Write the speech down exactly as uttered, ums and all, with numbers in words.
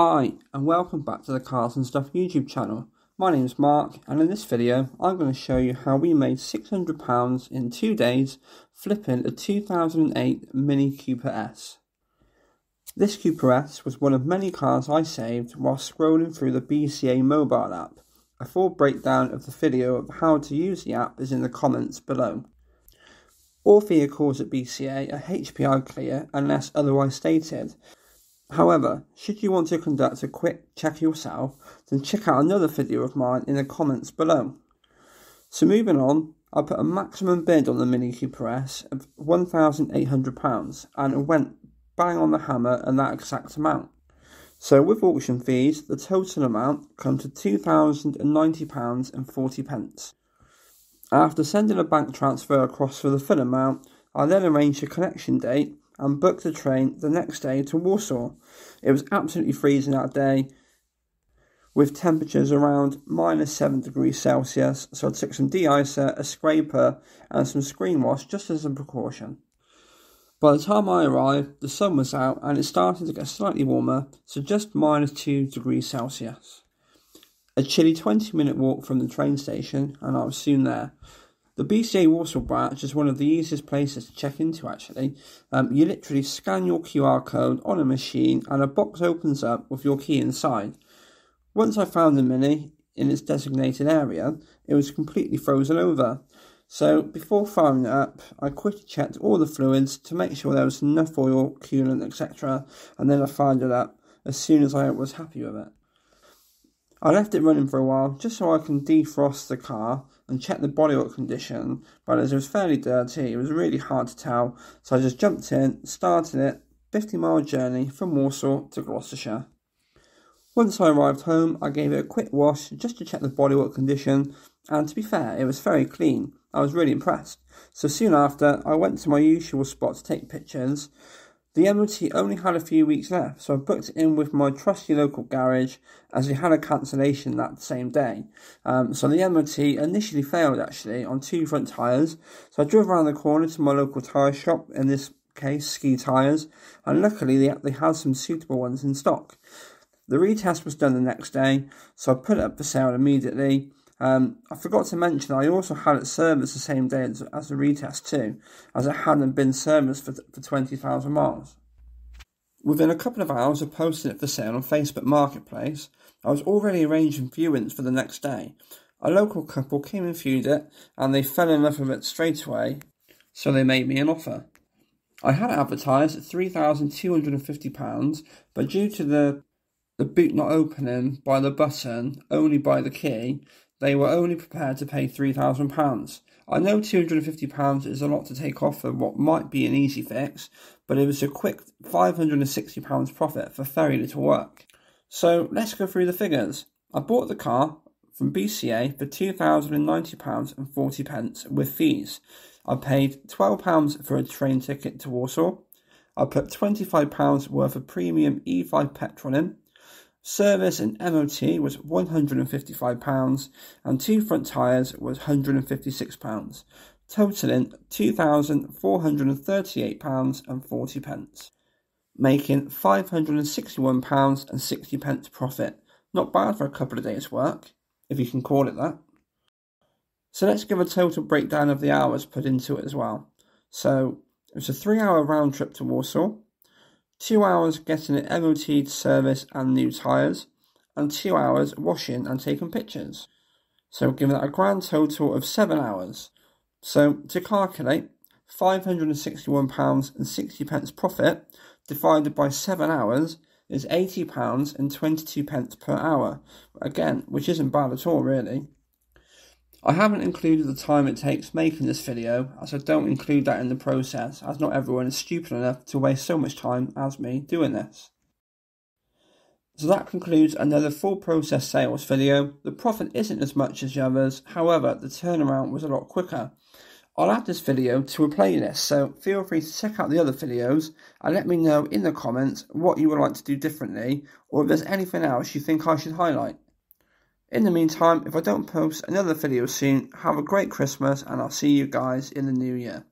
Hi and welcome back to the Cars and Stuff YouTube channel. My name is Mark and in this video I'm going to show you how we made six hundred pounds in two days flipping a two thousand eight Mini Cooper S. This Cooper S was one of many cars I saved while scrolling through the B C A mobile app. A full breakdown of the video of how to use the app is in the comments below. All vehicles at B C A are H P I clear unless otherwise stated. However, should you want to conduct a quick check yourself, then check out another video of mine in the comments below. So moving on, I put a maximum bid on the Mini Cooper S of one thousand eight hundred pounds and it went bang on the hammer and that exact amount. So with auction fees, the total amount comes to two thousand ninety pounds forty. After sending a bank transfer across for the full amount, I then arranged a collection date and booked a train the next day to Warsaw. It was absolutely freezing that day with temperatures around minus seven degrees Celsius, so I took some de-icer, a scraper and some screen wash just as a precaution. By the time I arrived, the sun was out and it started to get slightly warmer, so just minus two degrees Celsius. A chilly twenty minute walk from the train station and I was soon there. The B C A Warsaw branch is one of the easiest places to check into actually. Um, you literally scan your Q R code on a machine and a box opens up with your key inside. Once I found the Mini in its designated area, it was completely frozen over. So before firing it up, I quickly checked all the fluids to make sure there was enough oil, coolant, et cetera. And then I fired it up as soon as I was happy with it. I left it running for a while just so I can defrost the car and check the bodywork condition, but as it was fairly dirty it was really hard to tell, so I just jumped in, started it, fifty mile journey from Warsaw to Gloucestershire. Once I arrived home I gave it a quick wash just to check the bodywork condition, and to be fair it was very clean. I was really impressed. So soon after I went to my usual spot to take pictures. The M O T only had a few weeks left, so I booked it in with my trusty local garage as we had a cancellation that same day. Um, so the M O T initially failed actually on two front tyres, so I drove around the corner to my local tyre shop, in this case Ski Tyres, and luckily they, they had some suitable ones in stock. The retest was done the next day, so I put it up for sale immediately. Um, I forgot to mention I also had it serviced the same day as, as the retest too, as it hadn't been serviced for, for twenty thousand miles. Within a couple of hours of posting it for sale on Facebook Marketplace, I was already arranging viewings for the next day. A local couple came and viewed it and they fell in love with it straight away, so they made me an offer. I had it advertised at three thousand two hundred and fifty pounds, but due to the, the boot not opening by the button, only by the key, they were only prepared to pay three thousand pounds. I know two hundred and fifty pounds is a lot to take off for what might be an easy fix, but it was a quick five hundred and sixty pounds profit for very little work. So let's go through the figures. I bought the car from B C A for two thousand ninety pounds forty with fees. I paid twelve pounds for a train ticket to Warsaw. I put twenty-five pounds worth of premium E five petrol in. Service and M O T was one hundred and fifty-five pounds and two front tyres was one hundred and fifty-six pounds, totalling two thousand four hundred and thirty-eight pounds forty, making five hundred and sixty-one pounds sixty profit. Not bad for a couple of days work, if you can call it that. So let's give a total breakdown of the hours put into it as well. So it was a three hour round trip to Warsaw, two hours getting it M O T'd, service and new tyres, and two hours washing and taking pictures. So giving that a grand total of seven hours. So to calculate, five hundred and sixty-one pounds sixty profit divided by seven hours is eighty pounds twenty-two per hour. Again, which isn't bad at all really. I haven't included the time it takes making this video, as I don't include that in the process, as not everyone is stupid enough to waste so much time as me doing this. So that concludes another full process sales video. The profit isn't as much as the others, however the turnaround was a lot quicker. I'll add this video to a playlist, so feel free to check out the other videos and let me know in the comments what you would like to do differently, or if there's anything else you think I should highlight. In the meantime, if I don't post another video soon, have a great Christmas and I'll see you guys in the new year.